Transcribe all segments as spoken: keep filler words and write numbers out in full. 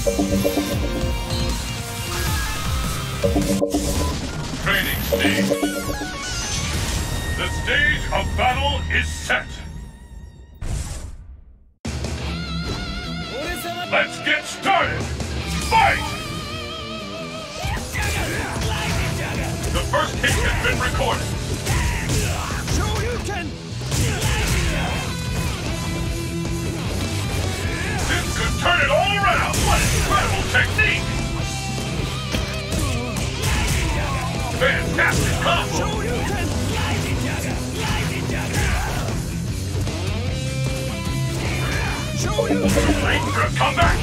Training stage. The stage of battle is set. Let's get started. Fight! The first hit has been recorded. So you can. This could turn it all around. What incredible technique! Fantastic combo. Extra comeback.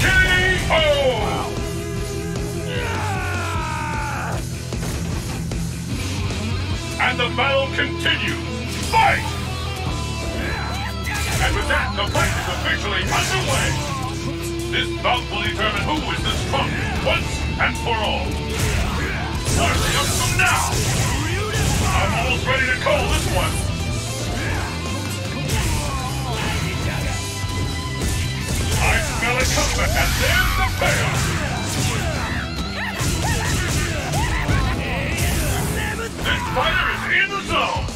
K O. And the battle continues. Fight! And with that, the fight is officially underway. This bout will determine who is the strongest once and for all. Starting up from now. I'm almost ready to call this one. I smell a comeback, and there's the payoff. This fighter is in the zone!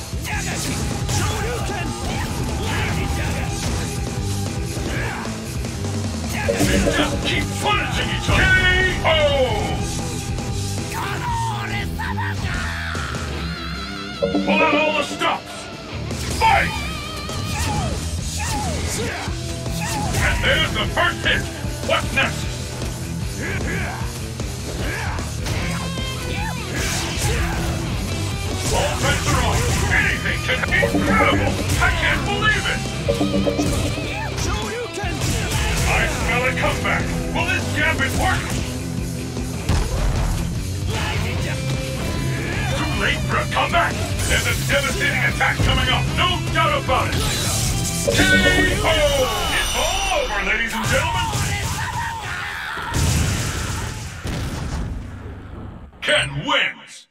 They just keep punishing each other! K O! Pull out all the stops! Fight! And there's the first hit! What's next? All bets are on. Anything can be incredible. I can't believe it. I smell a comeback. Will this gambit work? Too late for a comeback. There's a devastating attack coming up. No doubt about it. K O. It's all over, ladies and gentlemen. Ken wins.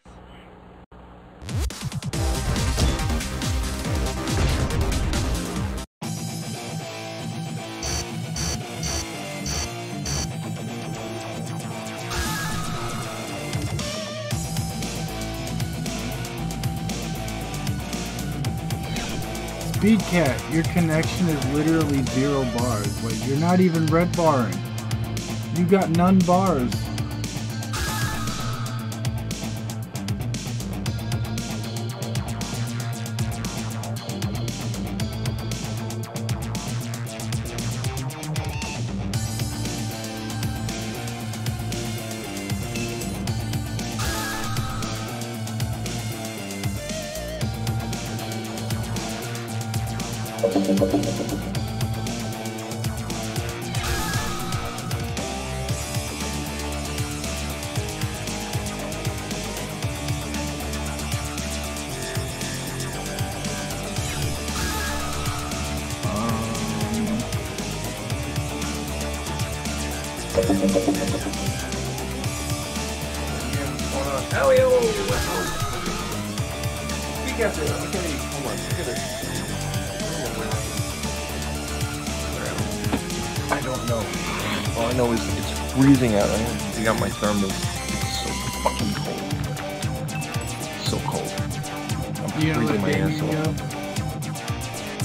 Speedcat, your connection is literally zero bars. Like, you're not even red barring. You got none bars.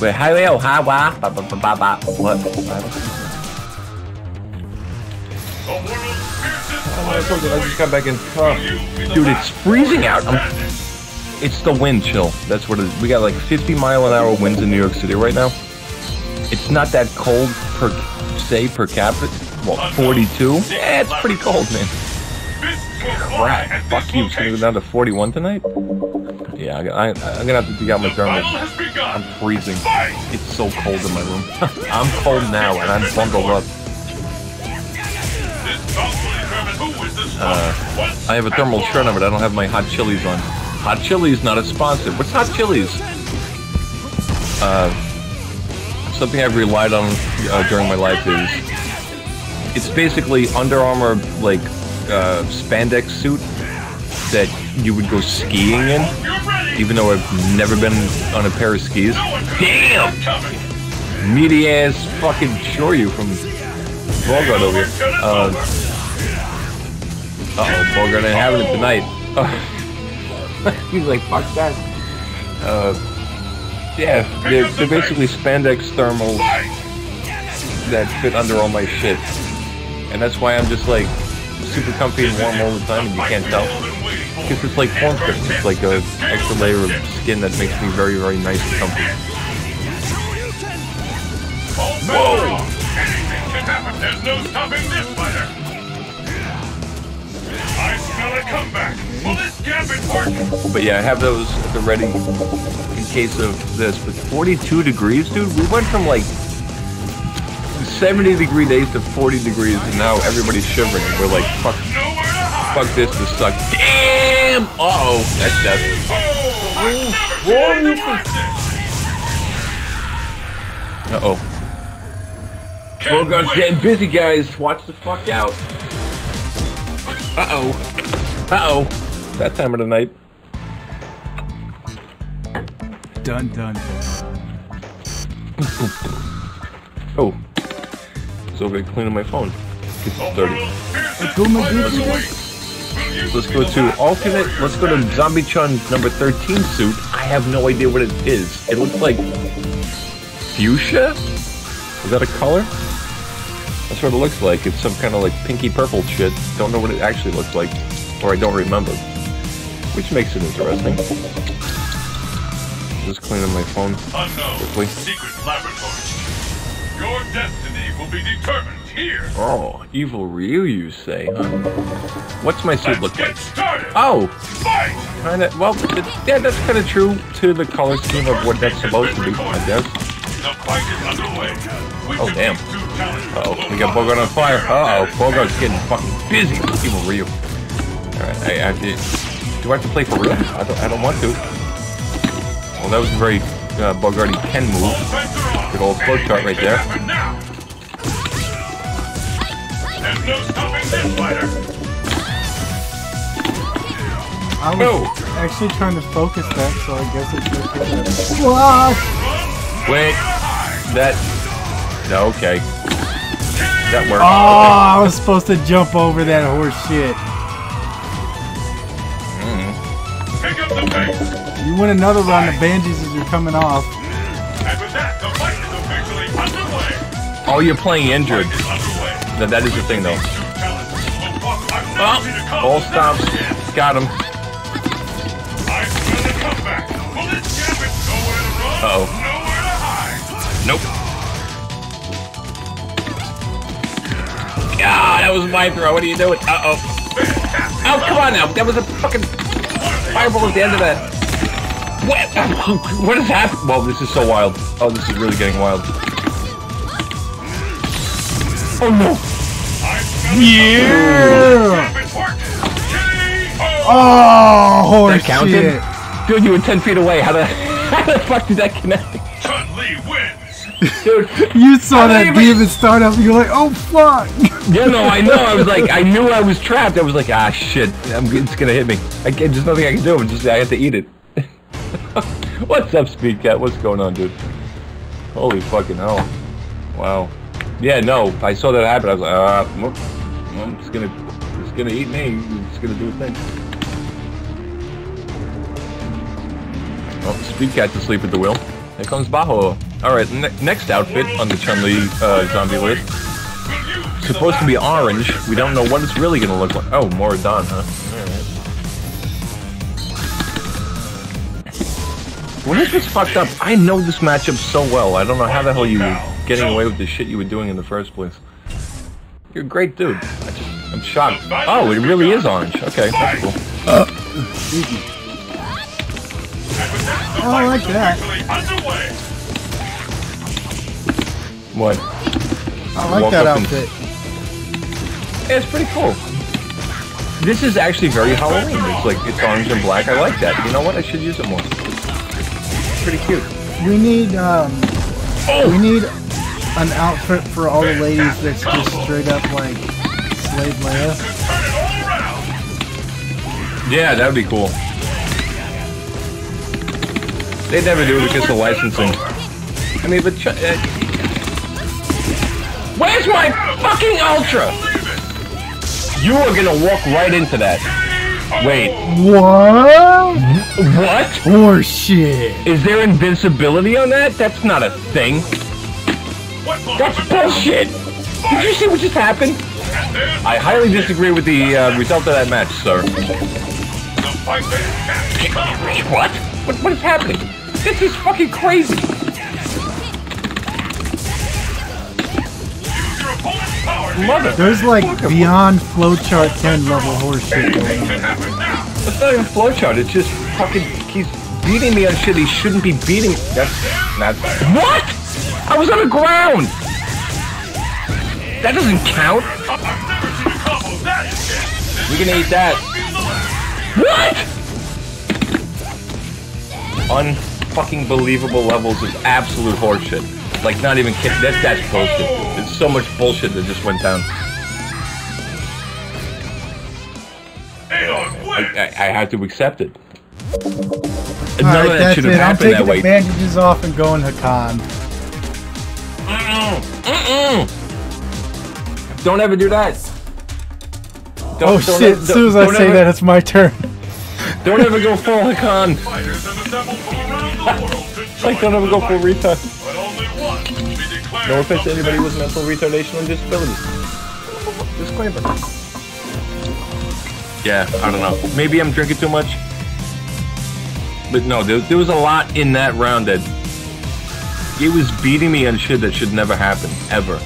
Wait, how will how wah ba ba ba ba what? I just got back in. Oh. Dude, it's freezing out. I'm... It's the wind chill. That's what it is. We got like fifty mile an hour winds in New York City right now. It's not that cold per se per capita. Well, forty-two. Yeah, it's pretty cold, man. Crap! Fuck you. It's gonna go down to forty-one tonight. Yeah, I, I, I'm gonna have to dig out my thermal. I'm freezing. It's so cold in my room. I'm cold now, and I'm bundled up. Uh, I have a thermal shirt on, but I don't have my hot chilies on. Hot chilies not a sponsor. What's hot chilies? Uh, something I've relied on uh, during my life is it's basically Under Armour like uh, spandex suit that you would go skiing in. Even though I've never been on a pair of skis. Damn! meaty ass fucking Shoryu from Bogart over here. Uh oh, Bogart ain't having it tonight. He's like, fuck that. Uh, yeah, they're, they're basically spandex thermals that fit under all my shit. And that's why I'm just like super comfy and warm all the time, and you can't tell. Because it's like form fit. It's like an extra layer of skin that makes me very, very nice and comfy. Whoa! Anything can happen. There's no stopping this fighter. I smell a comeback. Will this gambit work? But yeah, I have those at the ready in case of this. But forty-two degrees, dude. We went from like seventy degree days to forty degrees, and now everybody's shivering. We're like, fuck, fuck this, this sucks. Damn! Uh oh, that's death. Uh oh. Bogart's getting busy, guys. Watch the fuck out. Uh oh. Uh oh. That time of the night. Dun dun. Oh. Over here cleaning my phone. It's dirty. Let's go to alternate. Let's go to Zombie Chun number thirteen suit. I have no idea what it is. It looks like fuchsia. Is that a color? That's what it looks like. It's some kind of like pinky purple shit. Don't know what it actually looks like, or I don't remember, which makes it interesting. Just cleaning my phone quickly. Secret laboratory. Your destiny will be determined here. Oh, Evil Ryu, you say? Huh? What's my suit look like? Oh, kind of. Well, it, yeah, that's kind of true to the color scheme of what that's supposed to be, I guess. Oh damn! Uh oh, we got Bogart on fire. Uh oh, Bogart's getting fucking busy with Evil Ryu. All right, I, I did. Do I have to play for real? I don't. I don't want to. Well, that was very uh, Bogart and Ken move. Good old float chart right there. I was no. actually trying to focus that, so I guess it's just gonna... Whoa! Wait, that... No, okay. That worked. Oh, okay. I was supposed to jump over that horse shit. Mm. Pick up the pace. You win another round of Banjis as you're coming off. Oh, you're playing injured. No, that is the thing, though. Oh, all stops. Got him. Uh-oh. Nope. Ah, that was my throw. What are you doing? Uh-oh. Oh, come on now. That was a fucking fireball at the end of that. What? What has happened? Well, this is so wild. Oh, this is really getting wild. Oh no! Yeah! Oh, holy shit! Dude, you were ten feet away. How the how the fuck did that connect? Chun-Li wins. Dude, you saw I that demon even... start up. You're like, oh fuck! Yeah, no, I know. I was like, I knew I was trapped. I was like, ah shit, I'm, it's gonna hit me. I can't, there's nothing I can do. I'm just, I have to eat it. What's up, Speed Cat? What's going on, dude? Holy fucking hell! Wow. Yeah, no, I saw that happen. I was like, uh, whoop, whoop, it's gonna, it's gonna eat me. It's gonna do a thing. Oh, Speed Cat's asleep at the wheel. Here comes Baho. All right, ne next outfit on the Chun-Li uh, zombie list. It's supposed to be orange. We don't know what it's really gonna look like. Oh, Moradon, huh? All right. When this was fucked up, I know this matchup so well. I don't know how the hell you. Getting away with the shit you were doing in the first place. You're a great dude. I just, I'm shocked. Oh, it really is orange. Okay, that's cool. Uh, oh, I like that. What? I like Walk that outfit. And... Yeah, it's pretty cool. This is actually very Halloween. It's like, it's orange and black. I like that. You know what? I should use it more. It's pretty cute. We need, um... Oh. We need... an outfit for all the ladies that's just straight up like Slave Leia. Yeah, that would be cool. They'd never do it because of licensing. I mean, but Ch uh, Where's my fucking Ultra? You are gonna walk right into that. Wait. What? What? Horseshit. Is there invincibility on that? That's not a thing. That's bullshit. Did you see what just happened? I highly disagree with the uh, result of that match, sir. What? What? What is happening? This is fucking crazy. Mother. There's like beyond flowchart ten level horseshit going on. That's not even flowchart. It's just fucking. He's beating me on shit he shouldn't be beating. That's not. What? I was on the ground. That doesn't count. We can eat that. What? Unfucking believable levels of absolute horseshit. Like not even kidding. That, that's bullshit. It's so much bullshit that just went down. I, I, I have to accept it. None of that should have happened that way. I'm taking advantages off and going Hakan. Mm-mm. Mm-mm. Don't ever do that. Don't, oh don't shit, ever, as soon as I say ever, that, it's my turn. Don't ever go full Hakan. Like, don't ever go full retard. No offense to anybody with mental retardation and disability. Disclaimer. Yeah, I don't know. Maybe I'm drinking too much. But no, there, there was a lot in that round that... It was beating me on shit that should never happen, ever.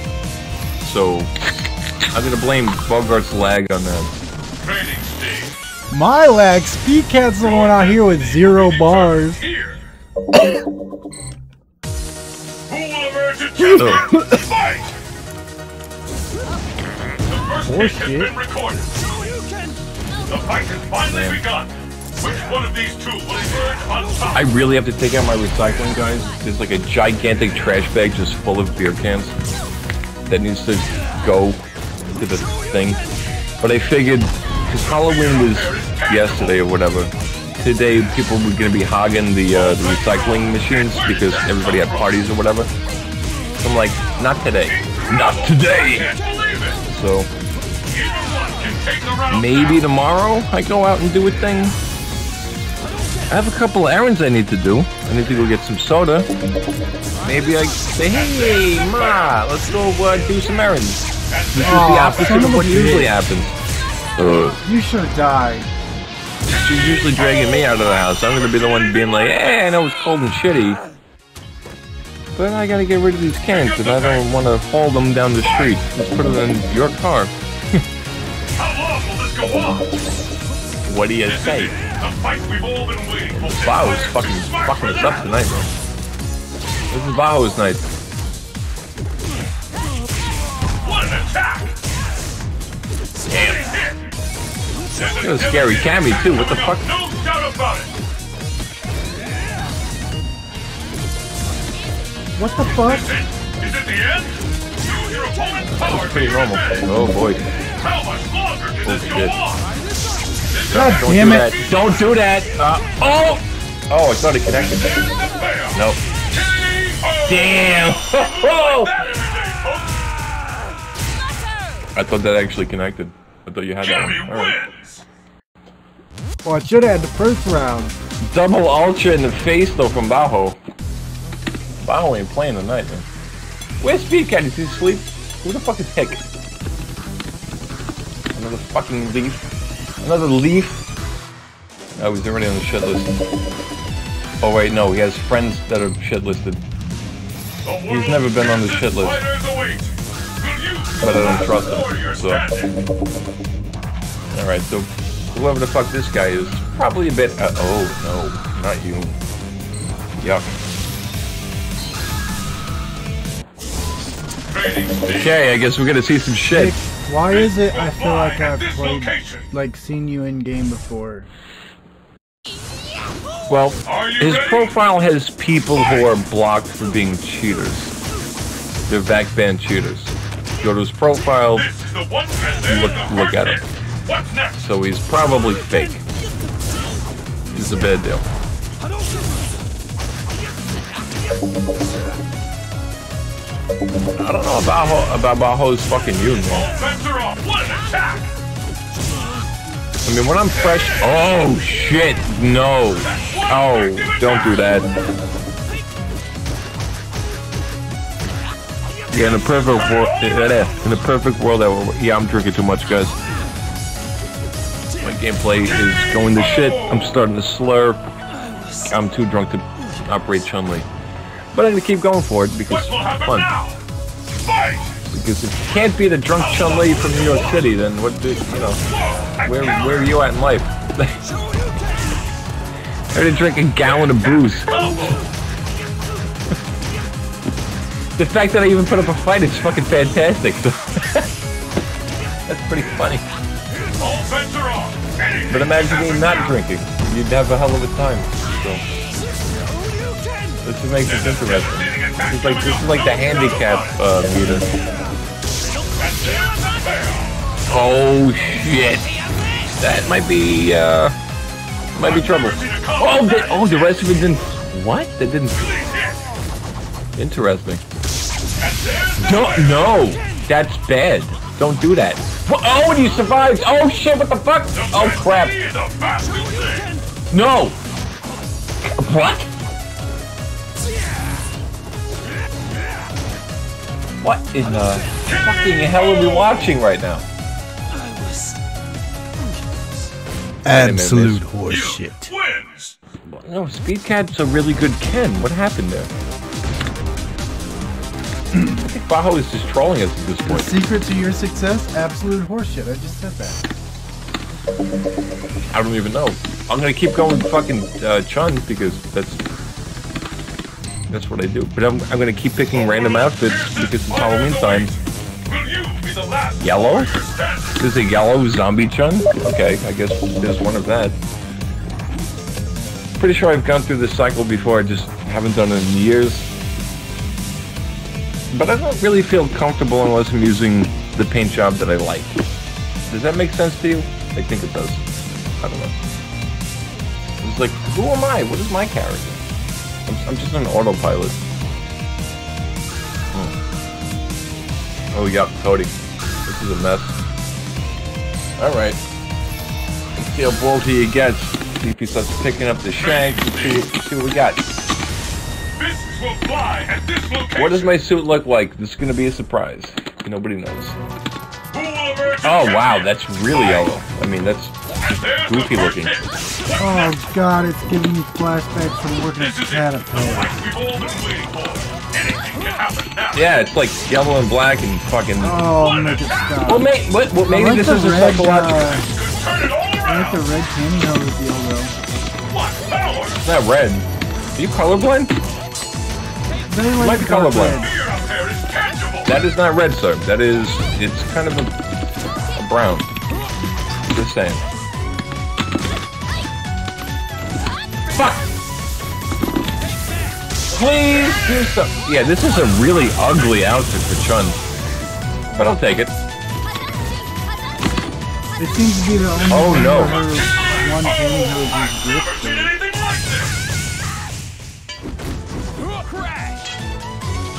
So... I'm gonna blame Bogart's lag on that. My lag? Speed Cat's the one out here with zero bars. Poor shit. I really have to take out my recycling, guys. There's like a gigantic trash bag just full of beer cans that needs to go to the thing, but I figured because Halloween was yesterday or whatever, today people were gonna be hogging the, uh, the recycling machines because everybody had parties or whatever. So I'm like, not today, not today. So maybe tomorrow I go out and do a thing. I have a couple of errands I need to do. I need to go get some soda. Maybe I say, hey Ma, let's go uh, do some errands. This is oh, the opposite of what usually happens. Uh, you should have died. She's usually dragging me out of the house. I'm gonna be the one being like, hey, I know it's cold and shitty, but I gotta get rid of these cans because I don't want to haul them down the street. Let's put them in your car. How long will this go on? What do you say? Baho's fucking fucking us up tonight, man. This is Baho's night. Damn. That was scary Cammy too, what the fuck? No doubt about it. What the fuck? Is it, is it the end? Use your opponent's power. That was pretty normal. Oh boy. How much longer can this go on? God don't damn do it. That. Don't do that. Uh, oh! Oh, I thought it connected. Nope. Damn. I thought that actually connected. I thought you had that one. All right. Well, I should have had the first round. Double Ultra in the face, though, from Baho. Baho ain't playing tonight, man. Where's Speed Cat? Is he asleep? Who the fuck is Hick? Another fucking leaf. Another leaf? Oh, he's already on the shit list. Oh, wait, no. He has friends that are shit listed. He's never been on the shit list. But I don't trust him, so... Alright, so whoever the fuck this guy is, probably a bit... Uh, oh, no, not you. Yuck. Okay, I guess we're gonna see some shit. Why is it I feel like I've played... like, seen you in-game before? Well, his profile has people who are blocked for being cheaters. They're backband cheaters. Go to his profile, look, look at him. So he's probably fake. It's a bad deal. I don't know about how, about Baho's fucking uniform. What an attack! I mean, when I'm fresh. Oh shit! No! Oh, don't do that. Yeah, in a perfect world. In a perfect world, that will, yeah, I'm drinking too much, guys. My gameplay is going to shit. I'm starting to slurp. I'm too drunk to operate Chun-Li. But I'm gonna keep going for it because it's fun. Because if you can't beat a drunk Chun-Li from New York City, then what do you know? Where where are you at in life? I already drink a gallon of booze. The fact that I even put up a fight is fucking fantastic. That's pretty funny. But imagine me not drinking. You'd have a hell of a time. So. This is makes it interesting. This is like, this is like the handicap uh, meter. Oh shit! That might be uh, might be trouble. Oh, the, oh, the rest of it didn't. What? That didn't. Interesting. Don't. No, that's bad. Don't do that. Oh, you survived. Oh shit! What the fuck? Oh crap! No. What? What in the fucking hell are we watching right now? Absolute horseshit. No, Speedcat's a really good Ken. What happened there? I think Baho is just trolling us at this point. The secret to your success? Absolute horseshit. I just said that. I don't even know. I'm gonna keep going with fucking uh, Chun because that's... That's what I do. But I'm, I'm going to keep picking random outfits because it's Halloween time. Yellow? Is it yellow zombie Chun? Okay, I guess there's one of that. Pretty sure I've gone through this cycle before, I just haven't done it in years. But I don't really feel comfortable unless I'm using the paint job that I like. Does that make sense to you? I think it does. I don't know. It's like, who am I? What is my character? I'm just an autopilot. Hmm. Oh, we got Cody. This is a mess. Alright. Let's see how ballsy he gets. See if he starts picking up the shank. Let's see, see what we got. Fists will fly at this location. What does my suit look like? This is going to be a surprise. Nobody knows. Oh, wow. That's really yellow. I mean, that's... goofy looking. Oh god, it's giving me flashbacks from working at Caterpillar. Yeah, it's like yellow and black and fucking. Oh, make it stop. Well, may, what, what, maybe oh, this is a psychological. I think the red cameo would be yellow. It's not red. Are you colorblind? They like might be colorblind. Red. That is not red, sir. That is. It's kind of a, a brown. Just saying. Fuck! Please do some. Yeah, this is a really ugly outfit for Chun, but I'll take it. It seems to be the only. Oh no! One oh,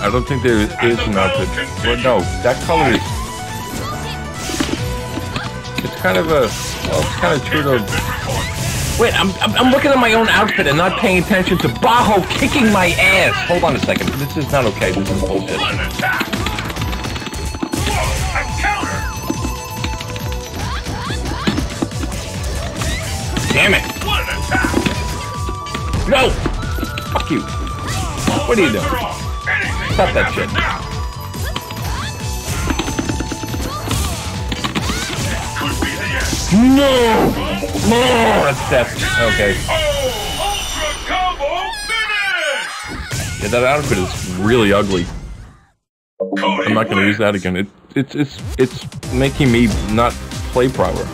I don't think there is, is an outfit. Well, no, that color is. It's kind of a. Well, it's kind of true to. Wait, I'm, I'm I'm looking at my own outfit and not paying attention to Baho kicking my ass. Hold on a second. This is not okay. This is bullshit. Damn it! No! Fuck you! What are you doing? Stop that shit. No! More steps. Okay. Yeah, that outfit is really ugly. I'm not gonna use that again. It, it's it's it's making me not play proper.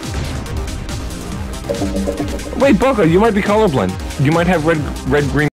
Wait, Bogart, you might be colorblind. You might have red red green.